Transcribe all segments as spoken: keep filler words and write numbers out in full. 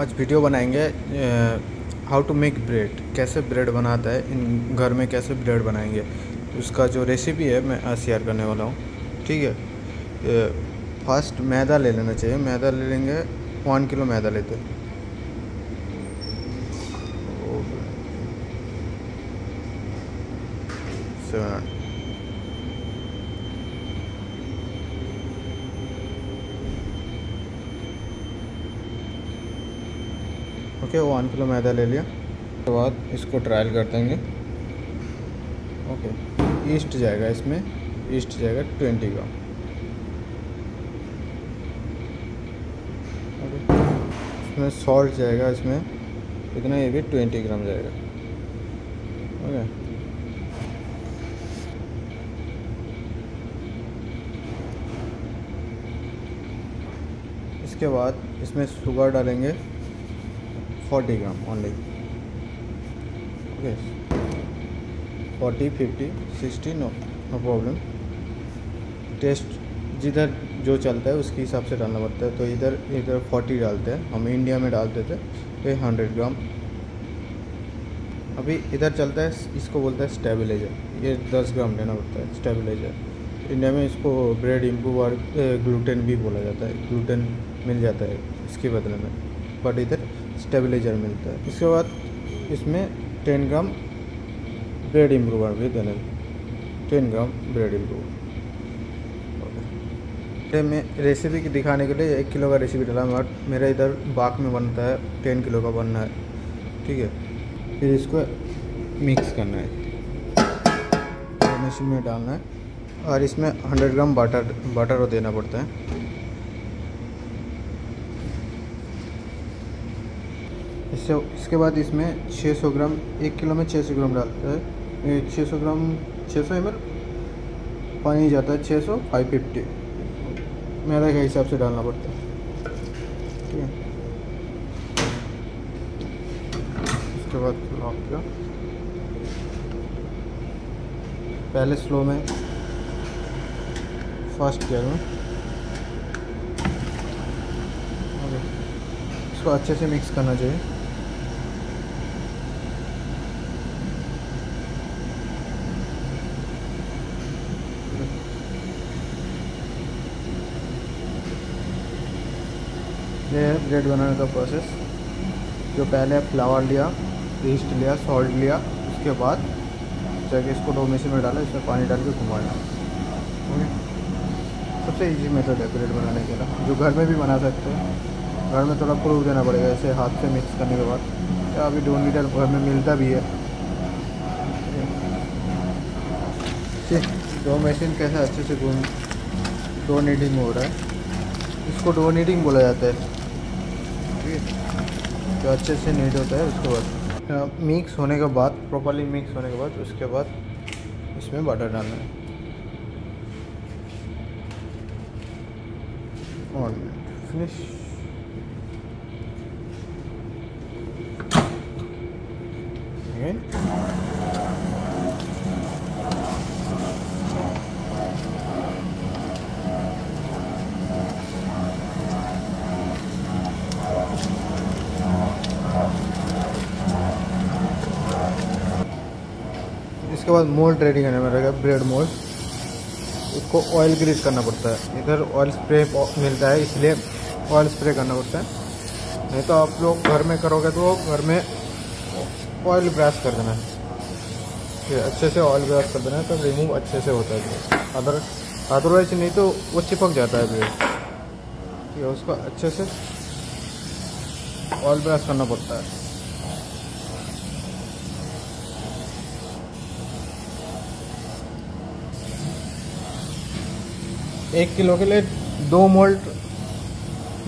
आज वीडियो बनाएंगे how to make bread, कैसे ब्रेड बनाता है इन घर में, कैसे ब्रेड बनाएंगे उसका जो रेसिपी है मैं आज शेयर करने वाला हूँ। ठीक है, फर्स्ट मैदा ले लेना चाहिए। मैदा ले लेंगे, वन किलो मैदा लेते हैं। सेवन ओके, वन किलो मैदा ले लिया। उसके तो बाद इसको ट्रायल कर देंगे। ओके, ईस्ट जाएगा इसमें, ईस्ट जाएगा ट्वेंटी ग्राम। ओके, इसमें सॉल्ट जाएगा, इसमें इतना ये भी ट्वेंटी ग्राम जाएगा। ओके, इसके बाद इसमें शुगर डालेंगे forty gram only. Okay, forty fifty sixty no no problem, taste जिधर जो चलता है उसके हिसाब से डालना पड़ता है। तो इधर इधर फोर्टी डालते हैं, हम इंडिया में डालते थे तो हंड्रेड ग्राम। अभी इधर चलता है, इसको बोलता है स्टेबलाइजर, ये दस ग्राम लेना पड़ता है स्टेबलाइजर। इंडिया में इसको ब्रेड इम्प्रूवर ग्लूटेन भी बोला जाता है, ग्लूटेन मिल जाता है इसके बदले में, बट इधर स्टेबलाइजर मिलता है। इसके बाद इसमें टेन ग्राम ब्रेड इम्प्रूवर भी देना, टेन ग्राम ब्रेड इम्प्रूवर। मैं रेसिपी की दिखाने के लिए एक किलो का रेसिपी डाला, बट मेरा इधर बाक में बनता है, टेन किलो का बनना है। ठीक है, फिर इसको मिक्स करना है, मशीन में डालना है, और इसमें हंड्रेड ग्राम बटर बटर देना पड़ता है। इससे इसके बाद इसमें छः सौ ग्राम, एक किलो में छः सौ ग्राम डालता है, छः सौ ग्राम छः सौ एम एल पानी जाता है, छः सौ फाइव फिफ्टी मैदा के हिसाब से डालना पड़ता है। ठीक है, इसके बाद लॉक किया, पहले स्लो में, फास्ट गियर में। इसको अच्छे से मिक्स करना चाहिए। ये है ब्रेड बनाने का प्रोसेस, जो पहले फ्लावर लिया, ईस्ट लिया, सॉल्ट लिया, उसके बाद जाके इसको डो मशीन में डाला, इसमें पानी डाल के घुमाना। ओके, सबसे इजी मेथड है ब्रेड बनाने के लिए, जो घर में भी बना सकते हैं। घर में थोड़ा प्रूफ देना पड़ेगा, ऐसे हाथ से मिक्स करने के बाद, या अभी डोन मीटर घर में मिलता भी है। डो मशीन कैसे अच्छे से घूम डो नीडिंग हो रहा है, इसको डो नीडिंग बोला जाता है। जो अच्छे से नीड होता है, उसके बाद मिक्स होने के बाद, प्रॉपर्ली मिक्स होने के बाद, उसके बाद इसमें बटर डालना है। और फिनिश, इसके बाद मोल्ड रेडी करने में रहेगा, ब्रेड मोल्ड। उसको ऑयल ग्रीस करना पड़ता है, इधर ऑयल स्प्रे मिलता है, इसलिए ऑयल स्प्रे करना पड़ता है। नहीं तो आप लोग घर में करोगे तो घर में ऑयल ब्रश कर देना है, फिर अच्छे से ऑयल ब्रश कर देना है, तो रिमूव अच्छे से होता है। अदर अदरवाइज नहीं तो वो चिपक जाता है ब्रेड। ये उसको अच्छे से ऑयल ब्रश करना पड़ता है। एक किलो के लिए दो मोल्ड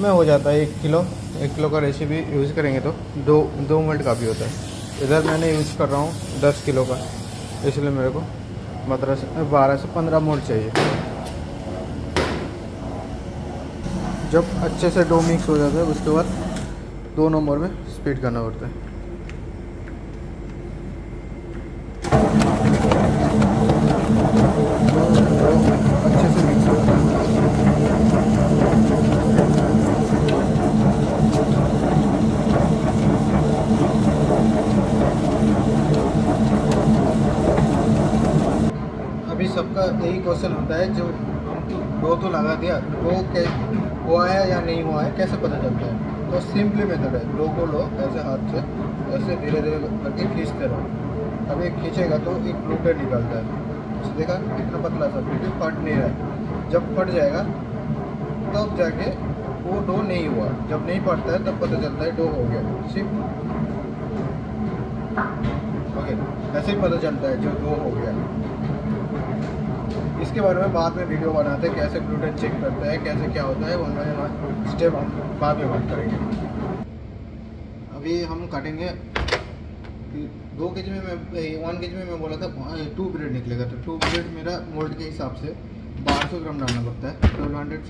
में हो जाता है, एक किलो एक किलो का रेसिपी यूज़ करेंगे तो दो दो मोल्ड काफ़ी होता है। इधर मैंने यूज़ कर रहा हूँ दस किलो का, इसलिए मेरे को मतलब बारह से पंद्रह मोल्ड चाहिए। जब अच्छे से डो मिक्स हो जाता है, उसके बाद दो नंबर में स्पीड करना पड़ता है। क्वेश्चन होता है जो दो तो लगा दिया वो कैसे हुआ है या नहीं हुआ है कैसे पता चलता है। तो सिंपली मेथड है, लो को लो ऐसे हाथ से ऐसे धीरे धीरे करके खींचते रहो। अब एक खींचेगा तो एक प्लूटेड निकलता है, उसे देखा इतना पतला सा प्लूटेड फट नहीं रहा है। जब फट जाएगा तब तो जाके वो डो नहीं हुआ, जब नहीं फटता है तब पता चलता है डो हो गया। सिर्फ ओके ऐसे ही पता चलता है जो डो हो गया। इसके बारे में बाद में वीडियो बनाते हैं, कैसे ग्लूटेन चेक करते हैं, कैसे क्या होता है, उनमें स्टेप हम बाद में बात करेंगे। अभी हम काटेंगे दो के जी में, मैं वन के जी में मैं बोला था टू ब्रेड निकलेगा, तो टू ब्रेड मेरा मोल्ड के हिसाब से बारह सौ ग्राम डालना पड़ता है, ट्वेल्व हंड्रेड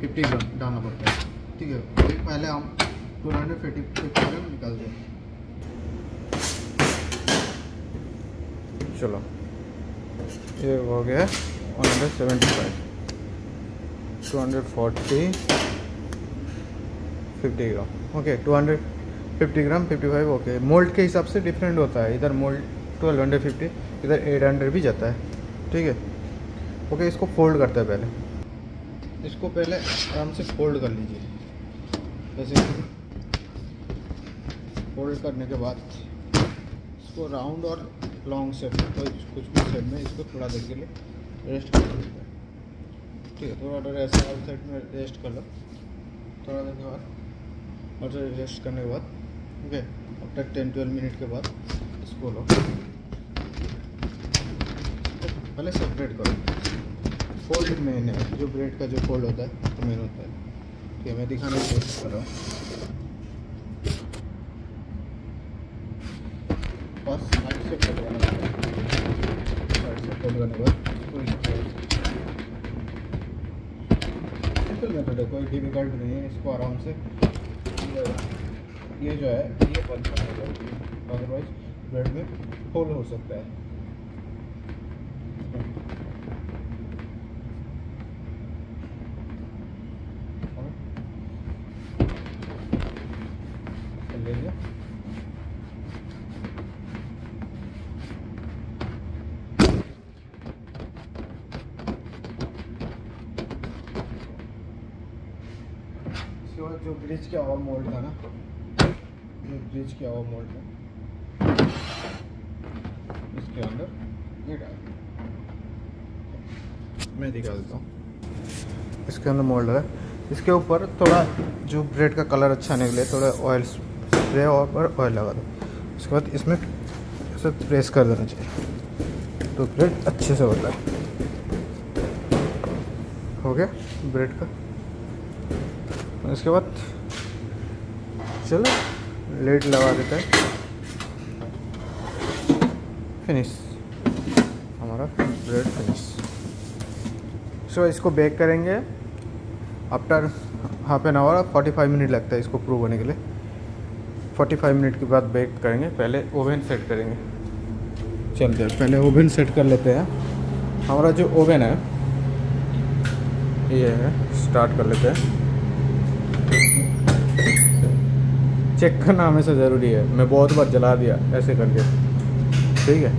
फिफ्टी ग्राम डालना पड़ता है, ठीक है। अभी पहले हम twelve hundred fifty fifty gram निकाल दें। चलो ये हो गया one seventy five, two forty, fifty gram, okay two fifty gram, fifty five, okay. Mould के हिसाब से डिफरेंट होता है, इधर मोल्ड ट्वेल्व फिफ्टी, इधर एट हंड्रेड भी जाता है, ठीक है ओके। इसको फोल्ड करते हैं, पहले इसको पहले आराम से फोल्ड कर लीजिए। ऐसे फोल्ड करने के बाद इसको राउंड और लॉन्ग शेप में, तो कुछ कुछ शेप में इसको थोड़ा देर के लिए रेस्ट कर लो, ठीक है। थोड़ा देर ऐसे आउट साइड में रेस्ट कर लो, थोड़ा देर के बाद और रेस्ट करने के बाद ओके, अब तक टेन ट्वेल्व मिनट के बाद इसको लो, पहले सेपरेट करो। फोल्ड मेन है, जो ब्रेड का जो फोल्ड होता है तो मेन होता है, ठीक है। मैं दिखाने की कोशिश कर रहा हूँ, बस साइड से सेपरेट करने के बाद मेथड है, कोई डिफिकल्ट नहीं है। इसको आराम से ये जो है ये बंद करना चाहिए, अदरवाइज ब्रेड में होल हो सकता है। जो ब्रिज के हवा मोल्ड था ना, जो ब्रिज के हवा मोल्ड था इसके अंदर ये डाल, मैं दिखा देता हूँ। इसके अंदर मोल्ड है, इसके ऊपर थोड़ा जो ब्रेड का कलर अच्छा निकले थोड़ा ऑयल स्प्रे और ऑयल लगा दो। उसके बाद इसमें इसे प्रेस कर देना चाहिए तो ब्रेड अच्छे से होता है। हो गया ब्रेड का। इसके बाद चलो लेड लगा देते हैं, फिनिश हमारा ब्रेड फिनिश। सो इसको बेक करेंगे after half an hour, forty five minute लगता है इसको प्रूव होने के लिए। फोर्टी फाइव मिनट के बाद बेक करेंगे, पहले ओवन सेट करेंगे। चलते हैं पहले ओवन सेट कर लेते हैं। हमारा जो ओवन है ये है, स्टार्ट कर लेते हैं। चेक करना हमेशा ज़रूरी है, मैं बहुत बार जला दिया ऐसे करके, ठीक है।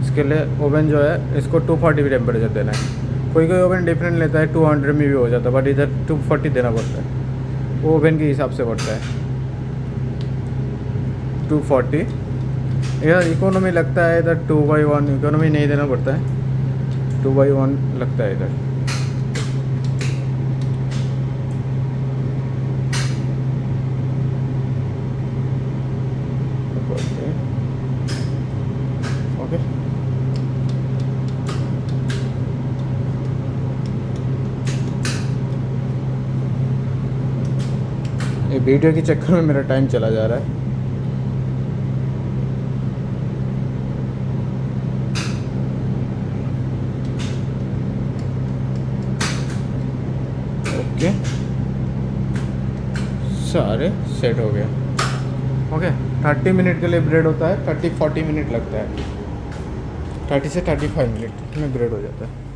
इसके लिए ओवन जो है इसको टू फोर्टी भी टेम्परेचर देना है। कोई कोई ओवन डिफरेंट लेता है, टू हंड्रेड में भी हो जाता है, बट इधर टू फोर्टी देना पड़ता है, वो ओवन के हिसाब से पड़ता है टू फोर्टी। इधर इकोनॉमी लगता है, इधर टू बाई वन इकोनॉमी नहीं देना पड़ता है, टू बाई वन लगता है इधर। ये वीडियो के चक्कर में मेरा टाइम चला जा रहा है। ओके सारे सेट हो गया। ओके थर्टी मिनट के लिए ब्रेड होता है, थर्टी फोर्टी मिनट लगता है, थर्टी से थर्टी फाइव मिनट में ब्रेड हो जाता है।